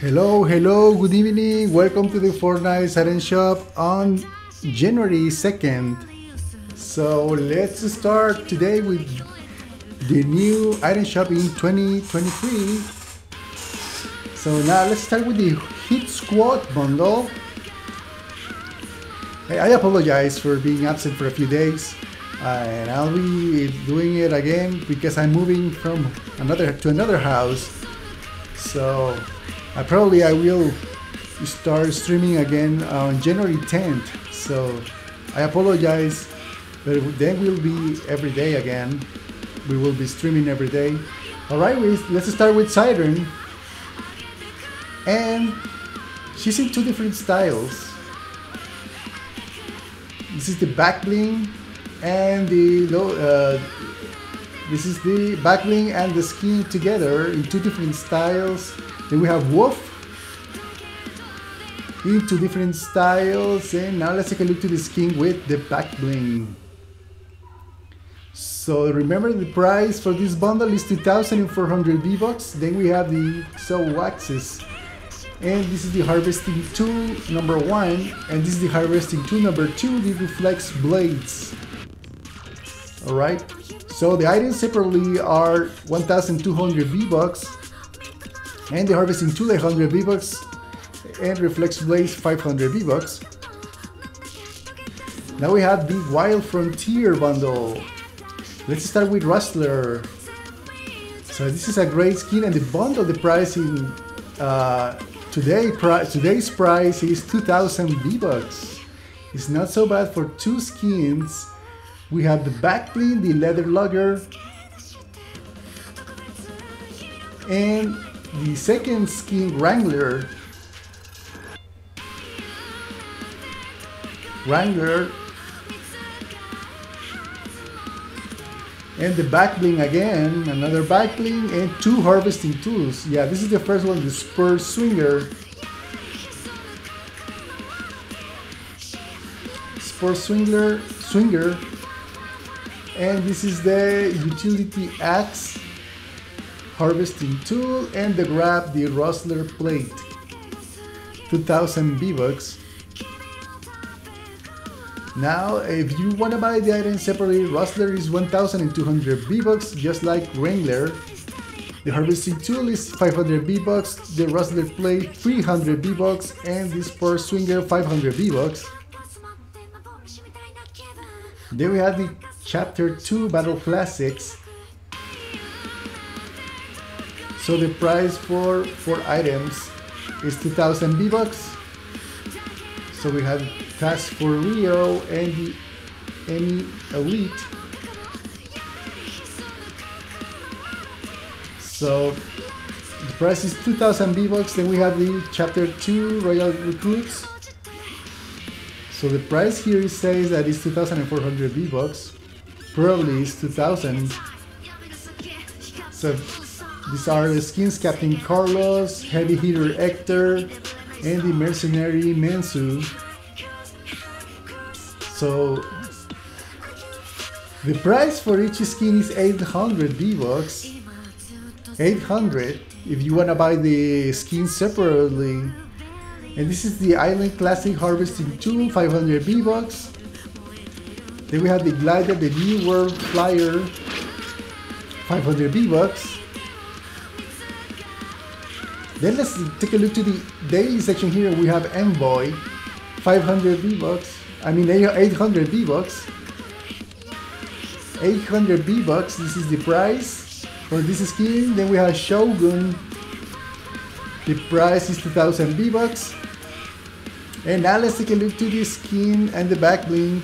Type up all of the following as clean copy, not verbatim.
Hello, good evening, welcome to the Fortnite Siren shop on January 2nd. So let's start today with the new item shop in 2023. So now let's start with the Hit Squad bundle. I apologize for being absent for a few days, and I'll be doing it again because I'm moving from another house. So I will start streaming again on January 10th, so I apologize, but then we'll be every day again. We will be streaming every day. Alright, let's start with Siren, and she's in two different styles. This is the back bling and the low, this is the back bling and the skin together in two different styles. Then we have Wolf in two different styles, and now let's take a look to the skin with the back bling. So remember, the price for this bundle is 2,400 V-Bucks. Then we have the Soul Waxes, and this is the Harvesting Tool number 1, and this is the Harvesting Tool number 2, the Reflex Blades. Alright, so the items separately are 1,200 V-Bucks, and the Harvesting Tool 100 V-Bucks, and Reflex Blades 500 V-Bucks. Now we have the Wild Frontier bundle. Let's start with Rustler. So this is a great skin, and the bundle, the price in today's price is 2,000 V-Bucks. It's not so bad for two skins. We have the back bling, the leather lugger, and the second skin, Wrangler, and the back bling again, another back bling, and two harvesting tools. Yeah, this is the first one, the Spur Swinger. Spur Swinger, and this is the utility axe, harvesting tool, and the grab, the Rustler Plate, 2,000 V-Bucks. Now, if you want to buy the item separately, Rustler is 1,200 V-Bucks, just like Wrangler. The harvesting tool is 500 V-Bucks, the Rustler Plate 300 V-Bucks, and the Spur Swinger 500 V-Bucks. Then we have the Chapter 2 Battle Classics. So the price for 4 items is 2,000 V-Bucks. So we have Task for Rio and the Elite. So the price is 2,000 V-Bucks. Then we have the Chapter 2 Royal Recruits. So the price here says that it's 2,400 V-Bucks. Probably it's 2,000. So these are the skins: Captain Carlos, Heavy Hitter Hector, and the Mercenary Mansu. So the price for each skin is 800 V-Bucks. 800 if you wanna buy the skins separately. And this is the Island Classic Harvesting Tool, 500 V-Bucks. Then we have the Glider, the New World Flyer, 500 V-Bucks. Then let's take a look to the daily section here. We have Envoy, 800 V-Bucks. 800 V-Bucks, this is the price for this skin. Then we have Shogun, the price is 2,000 V-Bucks. And now let's take a look to the skin and the back bling.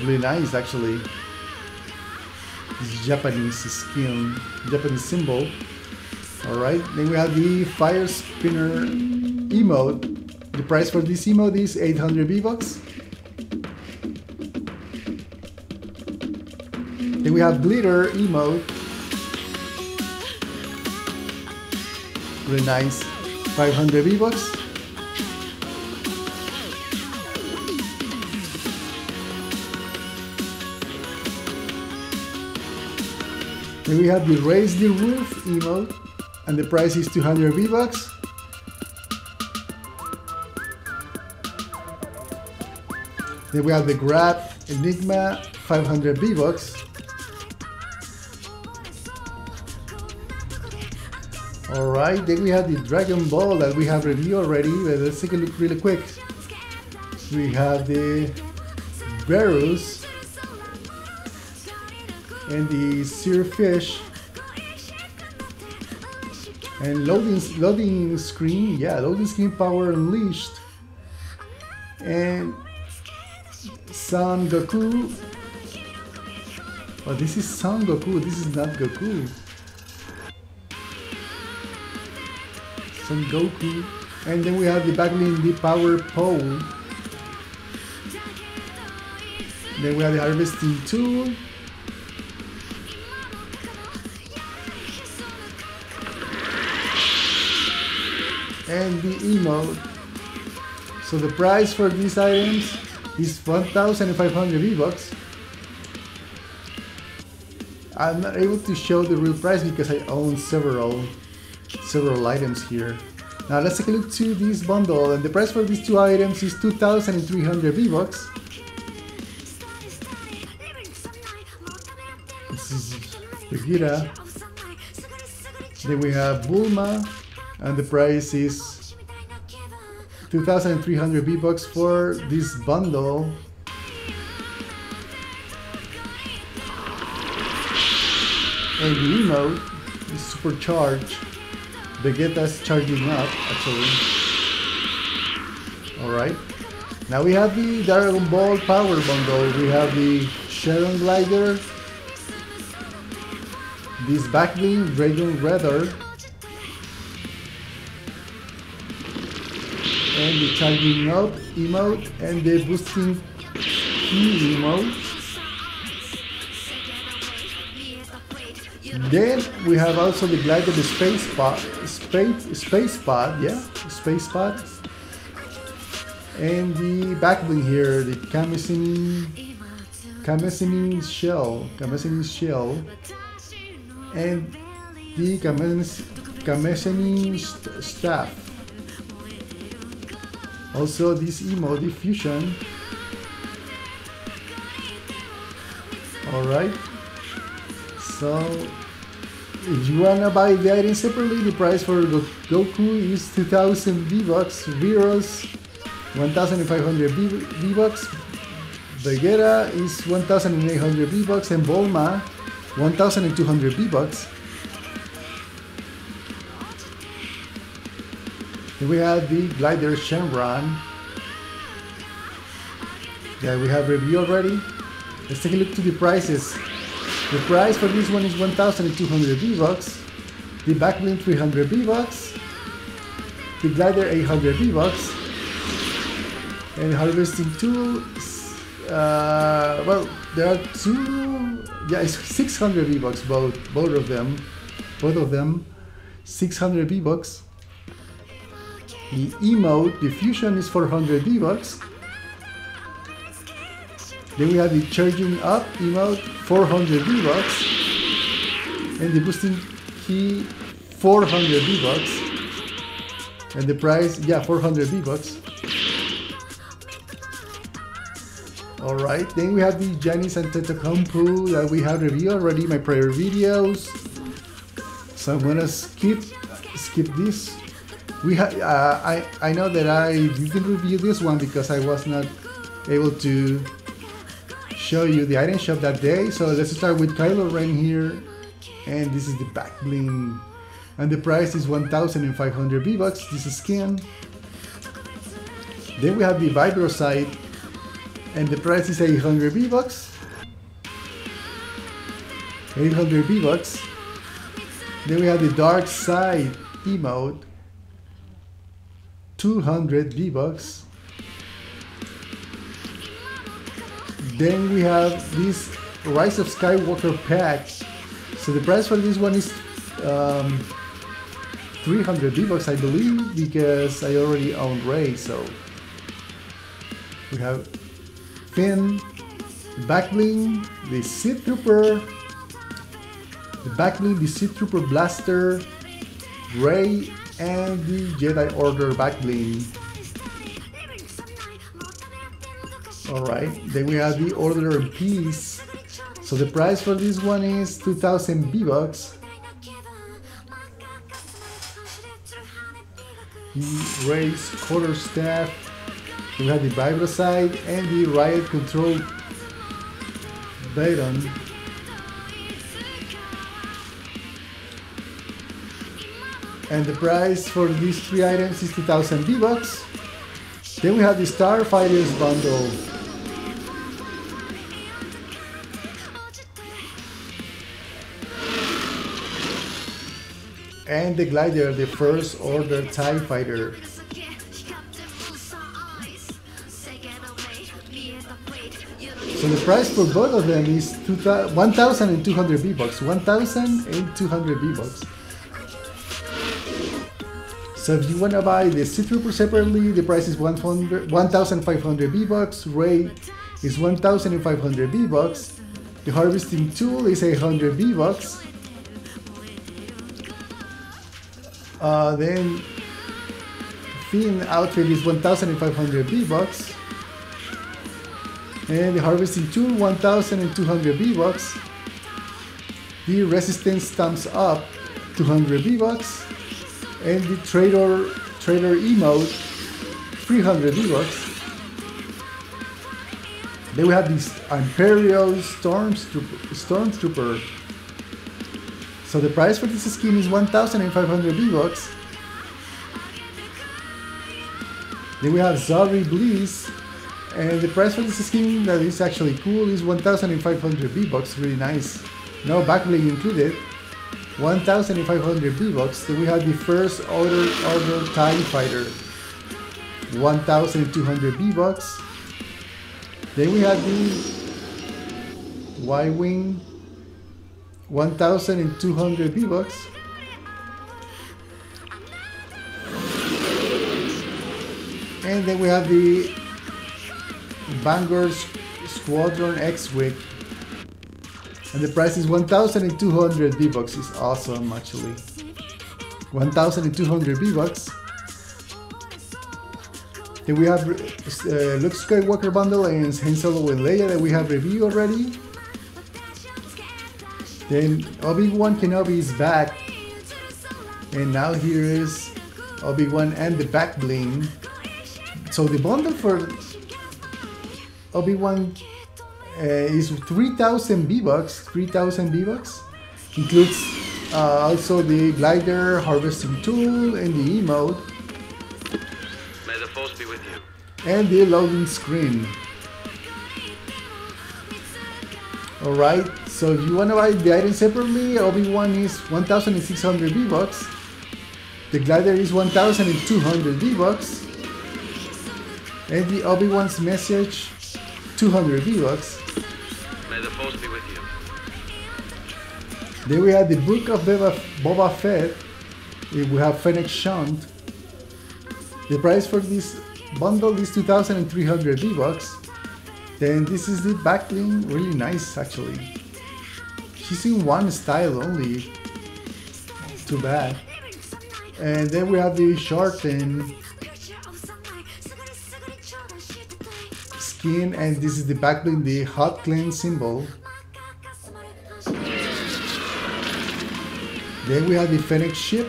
Really nice, actually. This Japanese skin, Japanese symbol. Alright, then we have the Fire Spinner emote. The price for this emote is 800 V-Bucks. Then we have Glitter emote. Really nice, 500 V-Bucks. Then we have the Raise the Roof emote, and the price is 200 V-Bucks. Then we have the Grab, Enigma, 500 V-Bucks. Alright, then we have the Dragon Ball that we have reviewed already, but let's take a look really quick. We have the Beerus and the Seer Fish. And loading screen, yeah, loading screen power unleashed. And Son Goku. Oh, this is Son Goku, this is not Goku. Son Goku. And then we have the Backlink, the Power Pole. Then we have the Harvesting Tool. And the emote. So the price for these items is 1,500 V-Bucks. I'm not able to show the real price because I own several items here. Now let's take a look to this bundle, and the price for these two items is 2,300 V-Bucks. This is Vegeta. Then we have Bulma. And the price is 2,300 V-Bucks for this bundle. And the emote is supercharged. Vegeta's charging up, actually. Alright. Now we have the Dragon Ball Power Bundle. We have the Sharon Glider. This Backbeam Dragon Raider. And the charging up emote and the boosting key emote. Then we have also the glider, the space pod, space pod, and the backbling here, the kamehameha shell, and the kamehameha staff. Also this emote, the fusion. Alright. So if you wanna buy the item separately, the price for Goku is 2,000 V-Bucks, Beerus 1,500 V-Bucks, Vegeta is 1,800 V-Bucks, and Bulma 1,200 V-Bucks. We have the Glider Shenron that we have reviewed already. Let's take a look to the prices. The price for this one is 1,200 V-Bucks, the Backblink 300 V-Bucks, the Glider 800 V-Bucks, and Harvesting Tool, well, there are two, yeah, it's 600 V-Bucks, both of them, 600 V-Bucks. The emote, the fusion is 400 V-Bucks. Then we have the charging up emote, 400 V-Bucks. And the boosting key, 400 V-Bucks. And the price, yeah, 400 V-Bucks. Alright, then we have the Janice and Tetocompu that we have reviewed already in my prior videos. So I'm gonna skip this. We have. I know that I didn't review this one because I was not able to show you the item shop that day. So let's start with Kylo Ren here, and this is the back bling, and the price is 1,500 V-Bucks. This is skin. Then we have the Vibrosite, and the price is 800 V-Bucks. 800 V-Bucks. Then we have the Dark Side emote. 200 V-Bucks. Then we have this Rise of Skywalker pack. So the price for this one is 300 V-Bucks, I believe, because I already own Rey. So we have Finn, the Backbling, the Sith Trooper, the Sith Trooper Blaster, Rey, and the Jedi Order Backbling. Alright, then we have the Order of Peace. So the price for this one is 2,000 V-Bucks. The Rey's Quarterstaff. We have the Vibroside and the Riot Control Baton. And the price for these three items is 2,000 V-Bucks. Then we have the Starfighters Bundle. And the Glider, the First Order Tie Fighter. So the price for both of them is 1,200 V-Bucks. 1,200 V-Bucks. So if you want to buy the Sith Trooper separately, the price is 1,500 V-Bucks. Rey is 1,500 V-Bucks. The Harvesting Tool is 800 V-Bucks. Then Finn Outfit is 1,500 V-Bucks. And the Harvesting Tool, 1,200 V-Bucks. The Resistance Thumbs Up, 200 V-Bucks. And the Trader Emote, 300 V-Bucks. Then we have this Imperial Stormtrooper. So the price for this skin is 1,500 V-Bucks. Then we have Zari Bliss. And the price for this skin that is actually cool is 1,500 V-Bucks, really nice. No backplate included. 1,500 V-Bucks. Then we have the First Order Tie Fighter. 1,200 V-Bucks. Then we have the Y-Wing. 1,200 V-Bucks. And then we have the Vanguard Squadron X-Wing. And the price is 1,200 V-Bucks. It's awesome, actually. 1,200 V-Bucks. Then we have Luke Skywalker Bundle and Han Solo and Leia that we have reviewed already. Then Obi-Wan Kenobi is back. And now here is Obi-Wan and the Back Bling. So the bundle for Obi-Wan is 3,000 V-Bucks, 3,000 V-Bucks, includes also the Glider, Harvesting Tool, and the emote. May the force be with you. And the loading screen. Alright, so if you want to buy the item separately, Obi-Wan is 1,600 V-Bucks, the Glider is 1,200 V-Bucks, and the Obi-Wan's Message 200 V-Bucks. May the force be with you. Then we have the Book of Boba Fett. We have Fennec Shand. The price for this bundle is 2,300 V-Bucks. Then this is the Backling, really nice actually. She's in one style only. Too bad. And then we have the Shorten skin, and this is the Backbling, the Hot Cleanse symbol. Then we have the Fennec ship,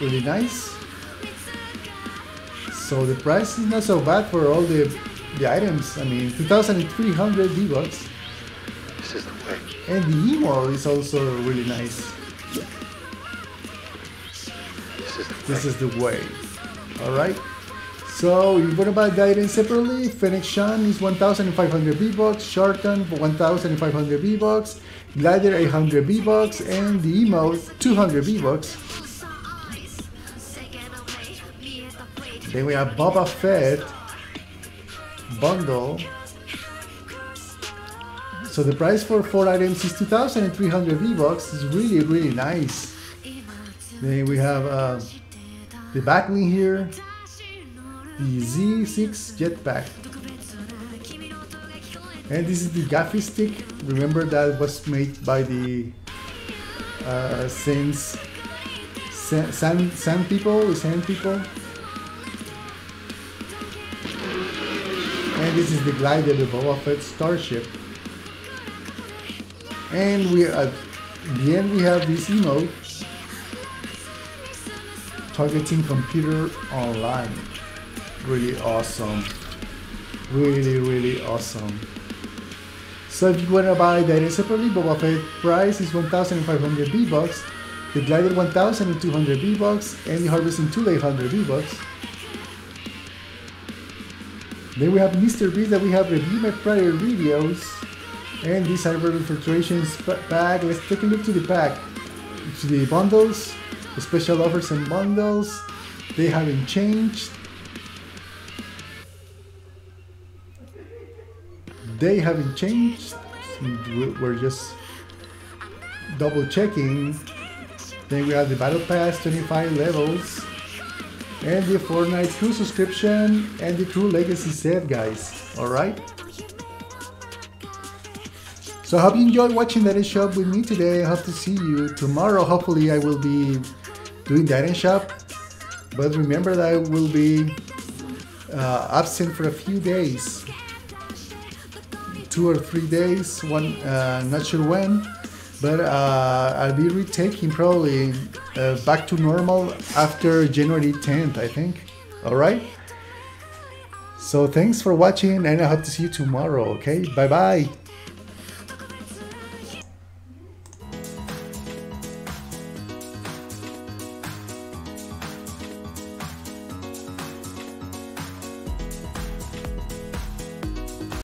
really nice. So the price is not so bad for all the items. I mean, 2,300 V-Bucks. This is the way. And the emote is also really nice. This is the way. Alright. So, you want to buy the item separately, Fennec Shand is 1,500 V-Bucks, Shorten for 1,500 V-Bucks, Glider 800 V-Bucks, and the emote 200 V-Bucks. Then we have Boba Fett Bundle. So the price for 4 items is 2,300 V-Bucks, it's really, really nice. Then we have the Backling here. The Z6 Jetpack. And this is the Gaffy Stick. Remember that was made by the Sand People. And This is the glider, the Boba Fett starship. And we at the end we have this emote. Targeting computer online. Really awesome. Really, really awesome. So if you want to buy that separately, Boba Fett price is 1,500 V-Bucks, the glider 1,200 V-Bucks, and the harvesting tool 800 V-Bucks. Then we have Mr. Beast that we have reviewed my prior videos, and this cyber infiltration pack. Let's take a look to the pack, to the bundles, the special offers and bundles. They haven't changed. They haven't changed, we're just double checking. Then we have the battle pass, 25 levels, and the Fortnite crew subscription and the crew legacy set, guys. Alright, so I hope you enjoyed watching that shop with me today. I hope to see you tomorrow. Hopefully I will be doing that shop, but remember that I will be absent for a few days, 2 or 3 days, not sure when, but I'll be retaking probably back to normal after January 10th, I think. Alright, so thanks for watching and I hope to see you tomorrow, okay? Bye bye!